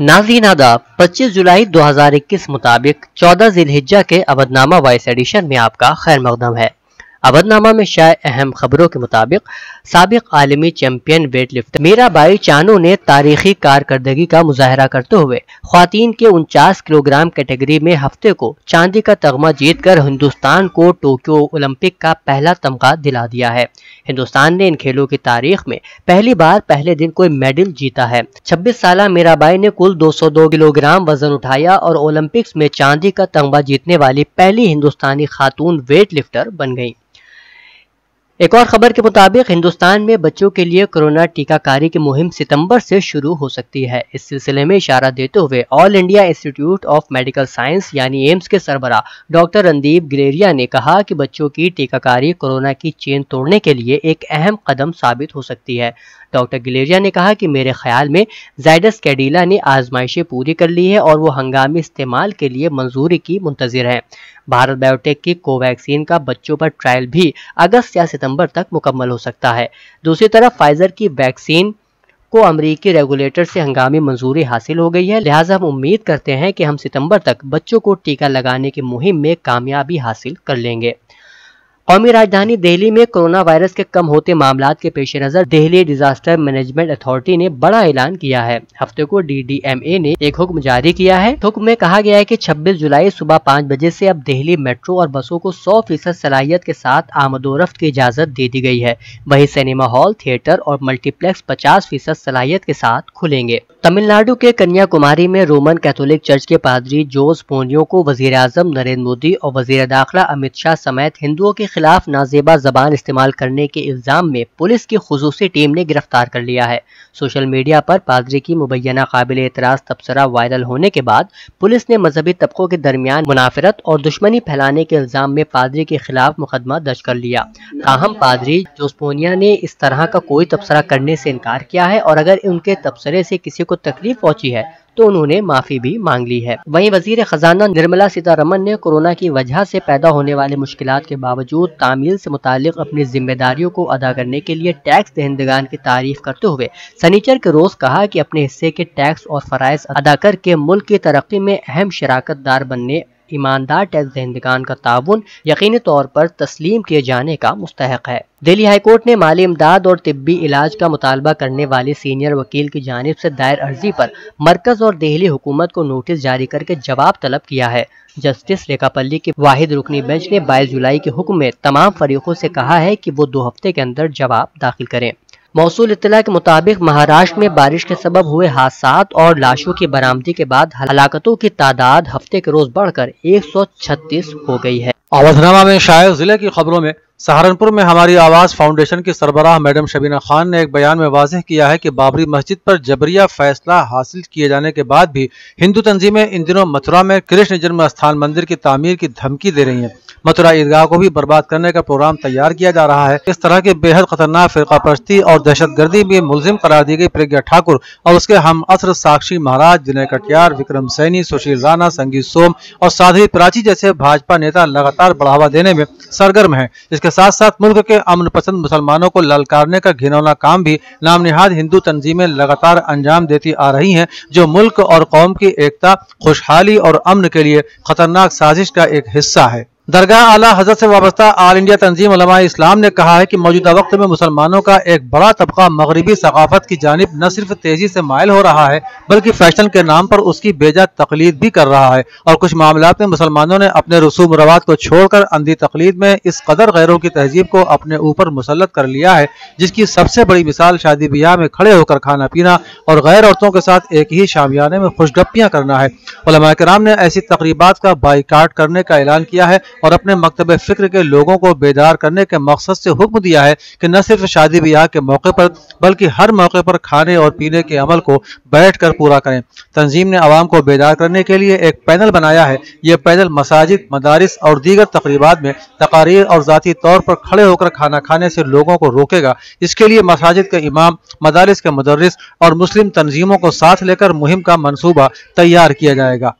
नाज़रीन आदाब। 25 जुलाई 2021 मुताबिक 14 ज़िलहिज्जा के अवधनामा वॉइस एडिशन में आपका खैर मकदम है। अवधनामा में शाये अहम खबरों के मुताबिक साबिक आलमी champion weightlifter Mirabai Chanu ने तारीखी कारकर्दगी का मुजाहरा करते हुए ख्वातीन के 49 किलोग्राम कैटेगरी में हफ्ते को चांदी का तगमा जीतकर हिंदुस्तान को टोक्यो ओलंपिक का पहला तमगा दिला दिया है। हिंदुस्तान ने इन खेलों की तारीख में पहली बार पहले दिन कोई मेडल जीता है। 26 साल मीराबाई ने कुल 202 किलोग्राम वजन उठाया और ओलंपिक्स में चांदी का तमगा जीतने वाली पहली हिंदुस्तानी खातून वेट लिफ्टर बन गई। एक और खबर के मुताबिक हिंदुस्तान में बच्चों के लिए कोरोना टीकाकारी की मुहिम सितंबर से शुरू हो सकती है। इस सिलसिले में इशारा देते हुए All India Institute of Medical Science यानी एम्स के सरबरा डॉक्टर रणदीप ग्रेरिया ने कहा कि बच्चों की टीकाकारी कोरोना की चेन तोड़ने के लिए एक अहम कदम साबित हो सकती है। डॉक्टर ग्रेरिया ने कहा कि मेरे ख्याल में ज़ाइडस कैडिला ने आजमाइशें पूरी कर ली है और वो हंगामी इस्तेमाल के लिए मंजूरी की मुंतज़िर है। भारत बायोटेक की कोवैक्सीन का बच्चों पर ट्रायल भी अगस्त या सितंबर तक मुकम्मल हो सकता है। दूसरी तरफ फाइजर की वैक्सीन को अमेरिकी रेगुलेटर से हंगामी मंजूरी हासिल हो गई है, लिहाजा हम उम्मीद करते हैं कि हम सितंबर तक बच्चों को टीका लगाने की मुहिम में कामयाबी हासिल कर लेंगे। कौमी राजधानी दिल्ली में कोरोना वायरस के कम होते मामलात के पेश नज़र दिल्ली डिजास्टर मैनेजमेंट अथॉरिटी ने बड़ा ऐलान किया है। हफ्ते को DDMA ने एक हुक्म जारी किया है। हुक्म में कहा गया है कि 26 जुलाई सुबह 5 बजे से अब दिल्ली मेट्रो और बसों को 100% सलाहियत के साथ आमदोरफ्त की इजाज़त दे दी गई है। वहीं सिनेमा हॉल, थिएटर और मल्टीप्लेक्स 50% सलाहियत के साथ खुलेंगे। तमिलनाडु के कन्याकुमारी में रोमन कैथोलिक चर्च के पादरी जोर्स पोनियो को वज़ीर-ए-आज़म नरेंद्र मोदी और वज़ीर दाखिला अमित शाह समेत हिंदुओं के खिलाफ नाजेबा जबान इस्तेमाल करने के इल्ज़ाम में पुलिस की खुसूसी टीम ने गिरफ्तार कर लिया है। सोशल मीडिया पर पादरी की मुबैना काबिल एतराज़ तबसरा वायरल होने के बाद पुलिस ने मजहबी तबकों के दरमियान मुनाफरत और दुश्मनी फैलाने के इल्ज़ाम में पादरी के खिलाफ मुकदमा दर्ज कर लिया। ताहम पादरी जोर्स पोनियो ने इस तरह का कोई तबसरा करने से इनकार किया है और अगर उनके तबसरे से किसी को तकलीफ पहुंची है तो उन्होंने माफ़ी भी मांग ली है। वहीं वजीर खजाना निर्मला सीतारमन ने कोरोना की वजह से पैदा होने वाले मुश्किलात के बावजूद तामील से मुतालिक अपनी जिम्मेदारियों को अदा करने के लिए टैक्स दहिंदगान की तारीफ करते हुए शनिचर के रोज़ कहा कि अपने हिस्से के टैक्स और फ़राइज़ अदा करके मुल्क की तरक्की में अहम शराकत दार बनने ईमानदार टैक्स दहिंदगान का ताउन यकीनी तौर पर तस्लीम किए जाने का मुस्तहक है। दिल्ली हाईकोर्ट ने माली इमदाद और तिब्बी इलाज का मुतालबा करने वाले सीनियर वकील की जानिब से दायर अर्जी पर मरकज़ और दिल्ली हुकूमत को नोटिस जारी करके जवाब तलब किया है। जस्टिस रेखापल्ली की वाहिद रुकनी बेंच ने 22 जुलाई के हुक्म में तमाम फरीकों से कहा है कि वो 2 हफ्ते के अंदर जवाब दाखिल करें। मौसूल इत्तला के मुताबिक महाराष्ट्र में बारिश के सबब हुए हादसात और लाशों की बरामदी के बाद हलाकतों की तादाद हफ्ते के रोज बढ़कर 136 हो गई है। अवधनामा में शायर जिले की खबरों में सहारनपुर में हमारी आवाज़ फाउंडेशन की सरबराह मैडम शबीना खान ने एक बयान में वाजह किया है कि बाबरी मस्जिद पर जबरिया फैसला हासिल किए जाने के बाद भी हिंदू तंजीमें इन दिनों मथुरा में कृष्ण जन्म स्थान मंदिर की तामीर की धमकी दे रही हैं। मथुरा ईदगाह को भी बर्बाद करने का प्रोग्राम तैयार किया जा रहा है। इस तरह के बेहद खतरनाक फिरकापरस्ती और दहशतगर्दी में मुलजिम करार दी गई प्रियंका ठाकुर और उसके हम असर साक्षी महाराज, विनय कटियार, विक्रम सैनी, सुशील राणा, संगीत सोम और साध्वी प्राची जैसे भाजपा नेता लगातार बढ़ावा देने में सरगर्म है। इसके साथ साथ मुल्क के अमन पसंद मुसलमानों को ललकारने का घिनौना काम भी नामनिहाद हिंदू तंजीमें लगातार अंजाम देती आ रही हैं, जो मुल्क और कौम की एकता, खुशहाली और अमन के लिए खतरनाक साजिश का एक हिस्सा है। दरगाह आला हजरत से वाबस्ता आल इंडिया तंजीम उलमा इस्लाम ने कहा है कि मौजूदा वक्त में मुसलमानों का एक बड़ा तबका मगरबी सकाफत की जानिब न सिर्फ तेजी से मायल हो रहा है बल्कि फैशन के नाम पर उसकी बेजा तकलीद भी कर रहा है और कुछ मामलात में मुसलमानों ने अपने रसूम रवाज को छोड़कर अंधी तकलीद में इस कदर गैरों की तहजीब को अपने ऊपर मुसलत कर लिया है, जिसकी सबसे बड़ी मिसाल शादी ब्याह में खड़े होकर खाना पीना और गैर औरतों के साथ एक ही शामियाने में खुशगप्पियाँ करना है। उलमा किराम ने ऐसी तकरीबात का बाइकाट करने का ऐलान किया है और अपने मकतब फिक्र के लोगों को बेदार करने के मकसद से हुक्म दिया है कि न सिर्फ शादी ब्याह के मौके पर बल्कि हर मौके पर खाने और पीने के अमल को बैठकर पूरा करें। तंजीम ने आवाम को बेदार करने के लिए एक पैनल बनाया है। यह पैनल मसाजिद, मदारिस और दीगर तकरीबात में तकारीर और ज़ाती तौर पर खड़े होकर खाना खाने से लोगों को रोकेगा। इसके लिए मसाजिद के इमाम, मदारिस के मुदर्रिस और मुस्लिम तंजीमों को साथ लेकर मुहिम का मनसूबा तैयार किया जाएगा।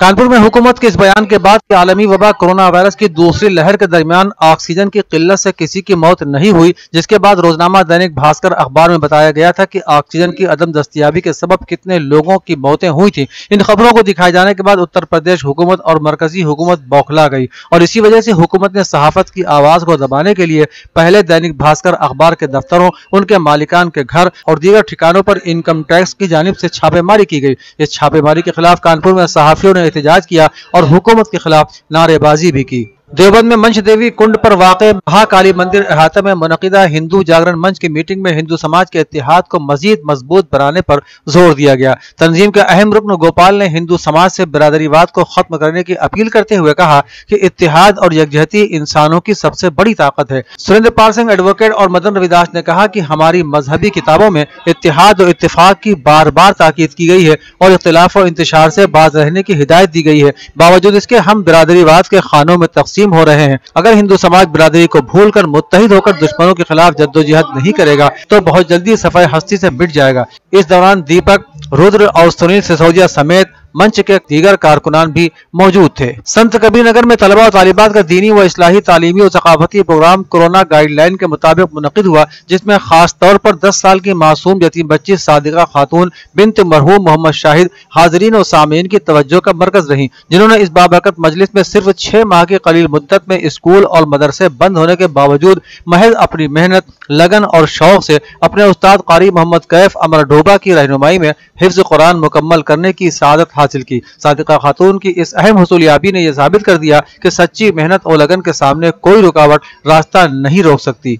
कानपुर में हुकूमत के इस बयान के बाद कि आलमी वबा कोरोना वायरस की दूसरी लहर के दरमियान ऑक्सीजन की किल्लत से किसी की मौत नहीं हुई, जिसके बाद रोजनामा दैनिक भास्कर अखबार में बताया गया था कि ऑक्सीजन की अदम दस्तियाबी के सबब कितने लोगों की मौतें हुई थी। इन खबरों को दिखाए जाने के बाद उत्तर प्रदेश हुकूमत और मरकजी हुकूमत बौखला गई और इसी वजह से हुकूमत ने सहाफत की आवाज़ को दबाने के लिए पहले दैनिक भास्कर अखबार के दफ्तरों, उनके मालिकान के घर और दीगर ठिकानों पर इनकम टैक्स की जानिब से छापेमारी की गई। इस छापेमारी के खिलाफ कानपुर में सहाफियों ने एहतजाज किया और हुकूमत के खिलाफ नारेबाजी भी की। देवबंद में मंच देवी कुंड पर वाक़े महाकाली मंदिर अहाता में मुनक़िदा हिंदू जागरण मंच की मीटिंग में हिंदू समाज के इत्तेहाद को मजीद मजबूत बनाने पर जोर दिया गया। तंजीम के अहम रुकन गोपाल ने हिंदू समाज से बिरादरीवाद को खत्म करने की अपील करते हुए कहा कि इत्तेहाद और यकजहती इंसानों की सबसे बड़ी ताकत है। सुरेंद्रपाल सिंह एडवोकेट और मदन रविदास ने कहा कि हमारी मजहबी किताबों में इत्तेहाद और इत्तेफाक की बार बार ताकीद की गई है और इख्तिलाफ और इंतशार से बाज रहने की हिदायत दी गई है। बावजूद इसके हम बिरादरीवाद के खानों में हो रहे हैं। अगर हिंदू समाज बिरादरी को भूलकर मुत्तहिद होकर दुश्मनों के खिलाफ जद्दोजहद नहीं करेगा तो बहुत जल्दी सफाई हस्ती से मिट जाएगा। इस दौरान दीपक, रुद्र और सुनील सिसोदिया समेत मंच के दीगर कारकुनान भी मौजूद थे। संत कबीर नगर में तलबा और तालिबात का दीनी व इस्लाही तालीमी और सकाफती प्रोग्राम कोरोना गाइडलाइन के मुताबिक मुनक़िद हुआ, जिसमें खास तौर पर 10 साल की मासूम यतीम बच्ची सादिका खातून बिन्त मरहूम मोहम्मद शाहिद हाजरीन और सामीन की तवज्जो का मरकज रही, जिन्होंने इस बाबरकत मजलिस में सिर्फ 6 माह के कलील मुद्दत में स्कूल और मदरसे बंद होने के बावजूद महज अपनी मेहनत, लगन और शौक से अपने उस्ताद क़ारी मोहम्मद कैफ अमर डोबा की रहनुमाई में हिफ्ज़ कुरान मुकम्मल करने की सआदत हासिल की। सादिका खातून की इस अहम हसूलियाबी ने यह साबित कर दिया कि सच्ची मेहनत और लगन के सामने कोई रुकावट रास्ता नहीं रोक सकती।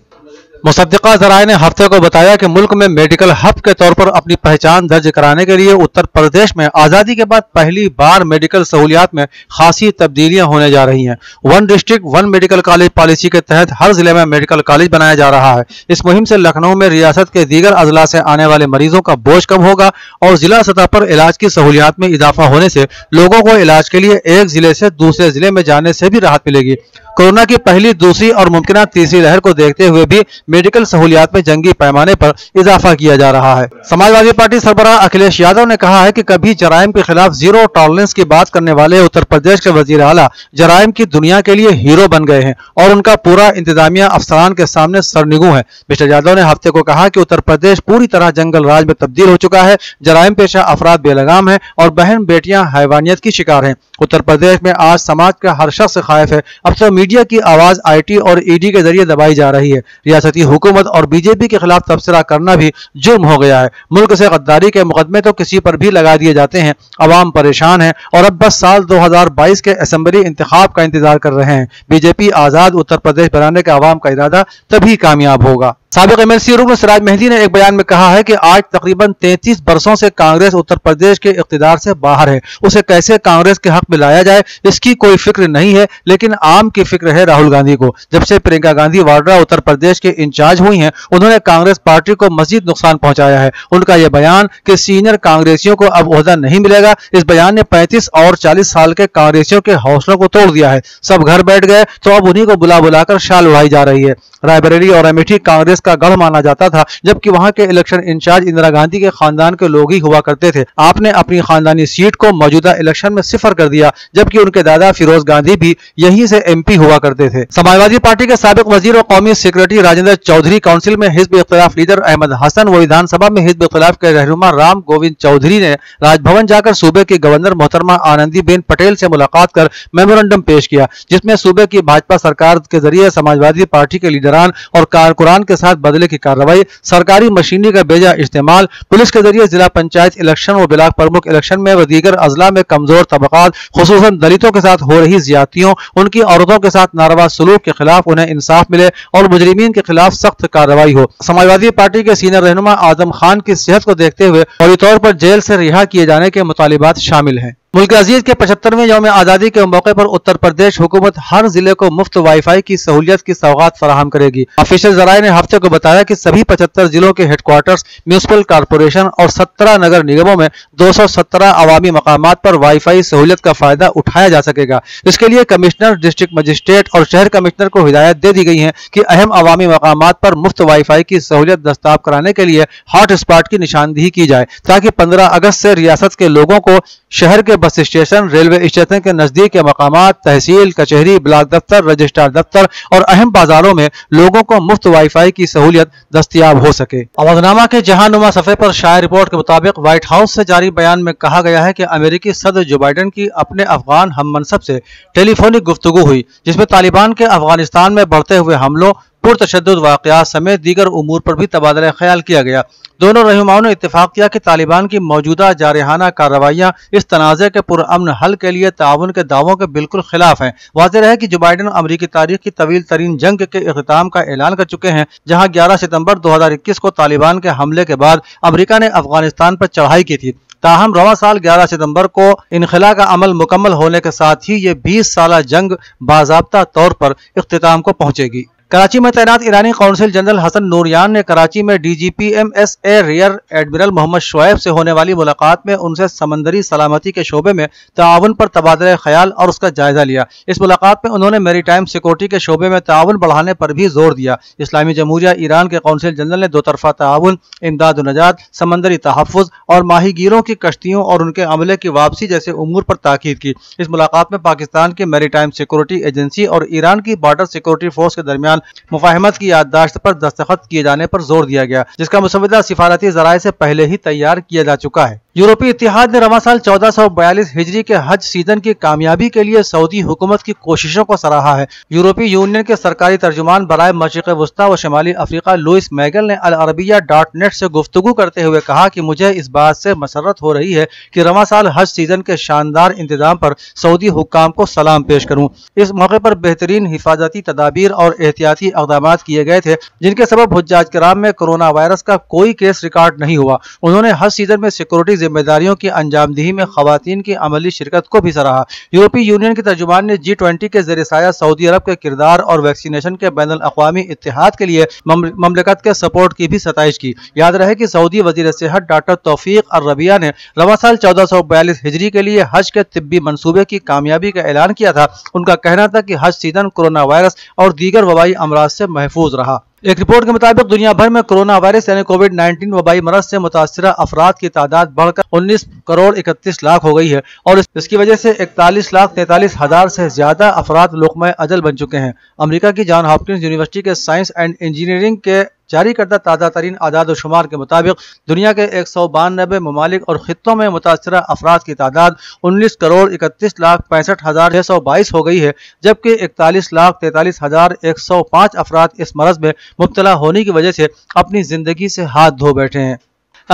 मुसद्दिका ज़राए ने हफ्ते को बताया कि मुल्क में मेडिकल हब के तौर पर अपनी पहचान दर्ज कराने के लिए उत्तर प्रदेश में आज़ादी के बाद पहली बार मेडिकल सहूलियात में खासी तब्दीलियां होने जा रही हैं। 1 डिस्ट्रिक्ट 1 मेडिकल कॉलेज पॉलिसी के तहत हर जिले में मेडिकल कॉलेज बनाया जा रहा है। इस मुहिम से लखनऊ में रियासत के दीगर अजला से आने वाले मरीजों का बोझ कम होगा और जिला सतह पर इलाज की सहूलियात में इजाफा होने से लोगों को इलाज के लिए एक जिले से दूसरे जिले में जाने से भी राहत मिलेगी। कोरोना की पहली, दूसरी और मुमकिन तीसरी लहर को देखते हुए भी मेडिकल सहूलियात में जंगी पैमाने पर इजाफा किया जा रहा है। समाजवादी पार्टी सरबराह अखिलेश यादव ने कहा है कि कभी जराइम के खिलाफ जीरो टॉलरेंस की बात करने वाले उत्तर प्रदेश के वजीर आला जराइम की दुनिया के लिए हीरो बन गए हैं और उनका पूरा इंतजामिया अफसरान के सामने सरनिगू है। मिस्टर यादव ने हफ्ते को कहा कि उत्तर प्रदेश पूरी तरह जंगल राज में तब्दील हो चुका है, जराइम पेशा अफराद बेलगाम है और बहन बेटियां हैवानियत की शिकार है। उत्तर प्रदेश में आज समाज का हर शख्स खौफ है। अब तो मीडिया की आवाज IT और ED के जरिए दबाई जा रही है। रियासती हुकूमत और बीजेपी के खिलाफ तबसरा करना भी जुर्म हो गया है। मुल्क से गद्दारी के मुकदमे तो किसी पर भी लगा दिए जाते हैं। अवाम परेशान है और अब बस साल 2022 के असेंबली इंतखाब का इंतजार कर रहे हैं। बीजेपी आजाद उत्तर प्रदेश बनाने का अवाम का इरादा तभी कामयाब होगा। साबिक MLC रूप में सराज मेहंदी ने एक बयान में कहा है कि आज तकरीबन 33 बरसों से कांग्रेस उत्तर प्रदेश के इख्तिदार से बाहर है। उसे कैसे कांग्रेस के हक में लाया जाए इसकी कोई फिक्र नहीं है, लेकिन आम की फिक्र है राहुल गांधी को। जब से प्रियंका गांधी वाड्रा उत्तर प्रदेश के इंचार्ज हुई हैं, उन्होंने कांग्रेस पार्टी को मजीद नुकसान पहुंचाया है। उनका यह बयान कि सीनियर कांग्रेसियों को अब ओहदा नहीं मिलेगा, इस बयान ने 35 और 40 साल के कांग्रेसियों के हौसलों को तोड़ दिया है। सब घर बैठ गए तो अब उन्हीं को बुला बुलाकर शाल उड़ाई जा रही है। रायबरेली और अमेठी कांग्रेस का गढ़ माना जाता था, जबकि वहां के इलेक्शन इंचार्ज इंदिरा गांधी के खानदान के लोग ही हुआ करते थे। आपने अपनी खानदानी सीट को मौजूदा इलेक्शन में सिफर कर दिया, जबकि उनके दादा फिरोज गांधी भी यहीं से MP हुआ करते थे। समाजवादी पार्टी के साबिक वजीर और कौमी सेक्रेटरी राजेंद्र चौधरी काउंसिल में हिजब इख्तिलाफ लीडर अहमद हसन व विधानसभा में हिजब इख्तिलाफ के रहनुमा राम गोविंद चौधरी ने राजभवन जाकर सूबे की गवर्नर मोहतरमा आनंदीबेन पटेल से मुलाकात कर मेमोरेंडम पेश किया, जिसमें सूबे की भाजपा सरकार के जरिए समाजवादी पार्टी के लीडरान और कारकुनान के साथ बदले की कार्रवाई, सरकारी मशीनरी का बेजा इस्तेमाल, पुलिस के जरिए जिला पंचायत इलेक्शन और ब्लॉक प्रमुख इलेक्शन में व दीगर अजला में कमजोर तबकात खुसूसन दलितों के साथ हो रही ज्यादतियों, उनकी औरतों के साथ नारवा सलूक के खिलाफ उन्हें इंसाफ मिले और मुजरिमीन के खिलाफ सख्त कार्रवाई हो। समाजवादी पार्टी के सीनियर रहनुमा आजम खान की सेहत को देखते हुए फौरी तौर पर जेल से रिहा किए जाने के मुतालिबात शामिल हैं। मुल्क अजीज के 75वें यौम आज़ादी के मौके पर उत्तर प्रदेश हुकूमत हर जिले को मुफ्त वाईफाई की सहूलियत की सौगात फराहम करेगी। ऑफिशियल जराए ने हफ्ते को बताया कि सभी 75 जिलों के हेडक्वार्टर्स, म्यूनसिपल कॉरपोरेशन और 17 नगर निगमों में 217 अवामी मकामात पर वाईफाई सहूलियत का फायदा उठाया जा सकेगा। इसके लिए कमिश्नर, डिस्ट्रिक्ट मजिस्ट्रेट और शहर कमिश्नर को हिदायत दे दी गई है कि अहम अवामी मकामात पर मुफ्त वाईफाई की सहूलियत दस्ताब कराने के लिए हॉट स्पॉट की निशानदेही की जाए, ताकि 15 अगस्त से रियासत के लोगों को शहर के बस स्टेशन, रेलवे स्टेशन के नजदीक के मकामात, तहसील, कचहरी, ब्लॉक दफ्तर, रजिस्ट्रार दफ्तर और अहम बाजारों में लोगों को मुफ्त वाईफाई की सहूलियत दस्तियाब हो सके। आवाजनामा के जहानुमा सफे पर शाया रिपोर्ट के मुताबिक व्हाइट हाउस से जारी बयान में कहा गया है कि अमेरिकी सदर जो बाइडन की अपने अफगान हम मनसब से टेलीफोनिक गुफ्तगू हुई, जिसमें तालिबान के अफगानिस्तान में बढ़ते हुए हमलों, पुरतशद्दुद वाक़यात समेत दीगर उमूर पर भी तबादला ख्याल किया गया। दोनों रहनुमाओं ने इत्तेफाक किया कि तालिबान की मौजूदा जारहाना कार्रवाइयाँ इस तनाज़े के पुरअमन हल के लिए ताउन के दावों के बिल्कुल खिलाफ हैं। वाज़ेह है कि जो बाइडन अमरीकी तारीख की तवील तरीन जंग के अख्ताम का ऐलान कर चुके हैं, जहाँ 11 सितम्बर 2021 को तालिबान के हमले के बाद अमरीका ने अफगानिस्तान पर चढ़ाई की थी। ताहम रवा साल 11 सितंबर को इनखिला का अमल मुकम्मल होने के साथ ही ये 20 साल जंग बाज़ाब्ता तौर पर इख्तिताम को पहुँचेगी। कराची में तैनात ईरानी कौंसिल जनरल हसन नूरियान ने कराची में DGP MSA rear admiral Mohammad Shoaib से होने वाली मुलाकात में उनसे समंदरी सलामती के शोबे में ताउन पर तबादला ख्याल और उसका जायजा लिया। इस मुलाकात में उन्होंने मेरीटाइम सिक्योरिटी के शोबे में ताउन बढ़ाने पर भी जोर दिया। इस्लामी जमहूरिया ईरान के कौंसिल जनरल ने दोतरफा ताउन, इमदाद व नजात, समंदरी तहफ़्फ़ुज़ और माहीगीरों की कश्तियों और उनके अमले की वापसी जैसे उमूर पर ताकीद की। इस मुलाकात में पाकिस्तान की मेरीटाइम सिक्योरिटी एजेंसी और ईरान की बॉर्डर सिक्योरिटी फोर्स के दरमियान मुफाहमत की याददाश्त पर दस्तखत किए जाने पर जोर दिया गया, जिसका मुसवदा सिफारती ज़राए से पहले ही तैयार किया जा चुका है। यूरोपीय इतिहाद ने रवा साल 1442 हिजरी के हज सीजन की कामयाबी के लिए सऊदी हुकूमत की कोशिशों को सराहा है। यूरोपीय यूनियन के सरकारी तर्जुमान बराए मशरिक़ वस्ता व शमाली अफ्रीका लुइस मैगल ने अलअरबिया.net से गुफ्तगू करते हुए कहा कि मुझे इस बात से मसरत हो रही है कि रवा साल हज सीजन के शानदार इंतजाम पर सऊदी हुकाम को सलाम पेश करूँ। इस मौके पर बेहतरीन हिफाजती तदाबीर और एहतियाती इक़दामात किए गए थे, जिनके सबब हुज्जाज किराम में कोरोना वायरस का कोई केस रिकॉर्ड नहीं हुआ। उन्होंने हज सीजन में सिक्योरिटी जिम्मेदारियों की अंजामदही में खवातीन की अमली शिरकत को भी सराहा। यूरोपीय यूनियन के तर्जुमान ने G20 के ज़ेरे साया सऊदी अरब के किरदार और वैक्सीनेशन के बैनुल अक़वामी इत्तेहाद के लिए ममलिकत के सपोर्ट की भी सताइश की। याद रहे कि सऊदी वज़ीर सेहत डॉक्टर तौफीक अर्रबिया ने रवा साल 1442 हिजरी के लिए हज के तिब्बी मनसूबे की कामयाबी का ऐलान किया था। उनका कहना था कि हज सीजन कोरोना वायरस और दीगर वबाई अमराज से महफूज रहा। एक रिपोर्ट के मुताबिक दुनिया भर में कोरोना वायरस यानी कोविड-19 वबाई मरज से मुतासर अफराद की तादाद बढ़कर 19,31,00,000 हो गई है और इसकी वजह से 41,43,000 से ज्यादा अफराद लुक़्मा अजल बन चुके हैं। अमेरिका की जॉन हॉपकिंस यूनिवर्सिटी के साइंस एंड इंजीनियरिंग के जारी करदा ताज़ा तरीन आदाद व शुमार के मुताबिक दुनिया के 192 ममालिक और खित्तों में मुतासर अफराद की तादाद 19,31,65,622 हो गई है, जबकि 41,43,105 अफराद इस मरज़ में मुब्तला होने की वजह से अपनी ज़िंदगी से हाथ धो बैठे हैं।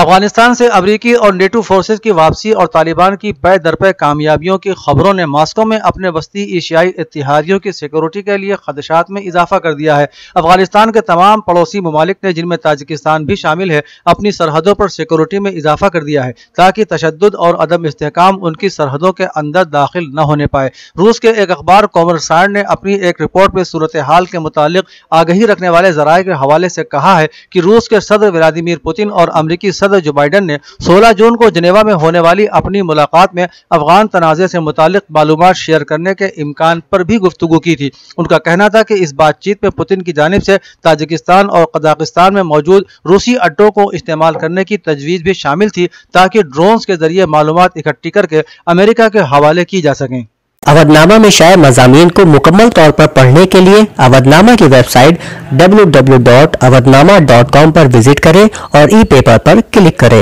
अफगानिस्तान से अमरीकी और नेटो फोर्सेज की वापसी और तालिबान की पै दर पै कामयाबियों की खबरों ने मॉस्को में अपने वस्ती एशियाई इतिहादियों की सिक्योरिटी के लिए खदशात में इजाफा कर दिया है। अफगानिस्तान के तमाम पड़ोसी ममालिक ने, जिनमें ताजिकिस्तान भी शामिल है, अपनी सरहदों पर सिक्योरिटी में इजाफा कर दिया है ताकि तशद्दुद और अदम इस्तेहकाम उनकी सरहदों के अंदर दाखिल न होने पाए। रूस के एक अखबार कोमर्सांट ने अपनी एक रिपोर्ट में सूरत हाल के मुतालिक आगही रखने वाले ज़राए के हवाले से कहा है कि रूस के सदर व्लादिमीर पुतिन और अमरीकी सदर जो बाइडन ने 16 जून को जिनेवा में होने वाली अपनी मुलाकात में अफगान तनाज़े से मुतालिक मालूमात शेयर करने के इम्कान पर भी गुफ्तगू की थी। उनका कहना था कि इस बातचीत में पुतिन की जानिब से ताजिकिस्तान और कजाकिस्तान में मौजूद रूसी अड्डों को इस्तेमाल करने की तजवीज़ भी शामिल थी ताकि ड्रोन्स के जरिए मालूमात इकट्ठी करके अमेरिका के हवाले की जा सकें। अवधनामा में शाये मज़ामीन को मुकम्मल तौर पर पढ़ने के लिए अवधनामा की वेबसाइट www.avadnama.com पर विजिट करें और ई पेपर पर क्लिक करें।